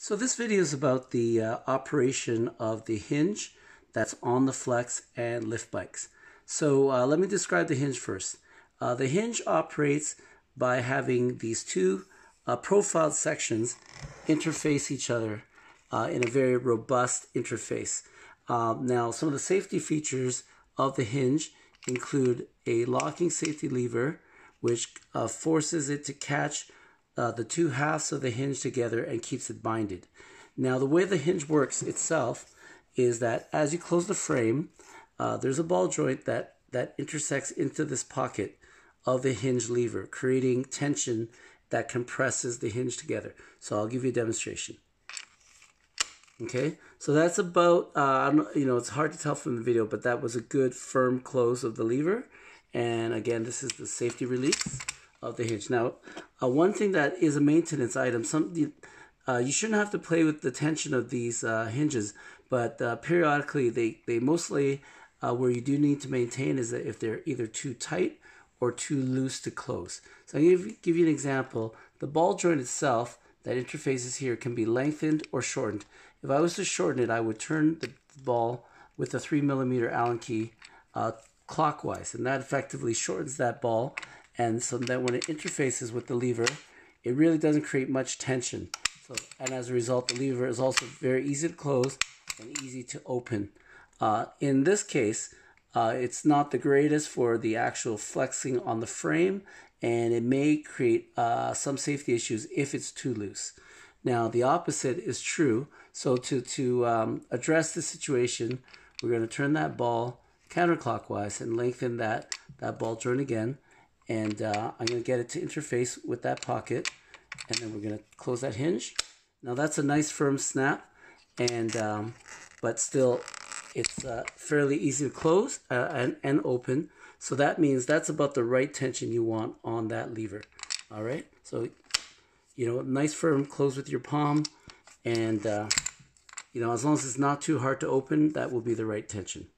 So this video is about the operation of the hinge that's on the Flex and Lift bikes. So let me describe the hinge first. The hinge operates by having these two profiled sections interface each other in a very robust interface. Now, some of the safety features of the hinge include a locking safety lever, which forces it to catch the two halves of the hinge together and keeps it binded. Now, the way the hinge works itself is that as you close the frame, there's a ball joint that intersects into this pocket of the hinge lever, creating tension that compresses the hinge together. So I'll give you a demonstration. Okay, so that's about, you know, it's hard to tell from the video, but that was a good firm close of the lever. And again, this is the safety release of the hinge. Now, one thing that is a maintenance item, you shouldn't have to play with the tension of these hinges, but periodically they mostly, where you do need to maintain is that if they're either too tight or too loose to close. So I'm going to give you an example. The ball joint itself that interfaces here can be lengthened or shortened. If I was to shorten it, I would turn the ball with a 3mm Allen key clockwise, and that effectively shortens that ball, and so that when it interfaces with the lever, it really doesn't create much tension. So, and as a result, the lever is also very easy to close and easy to open. In this case, it's not the greatest for the actual flexing on the frame, and it may create some safety issues if it's too loose. Now, the opposite is true. So to address the situation, we're going to turn that ball counterclockwise and lengthen that ball joint again. And I'm going to get it to interface with that pocket, and then we're going to close that hinge. Now that's a nice firm snap, and but still it's fairly easy to close and open. So that means that's about the right tension you want on that lever. All right, so you know, nice firm close with your palm, and you know, as long as it's not too hard to open, that will be the right tension.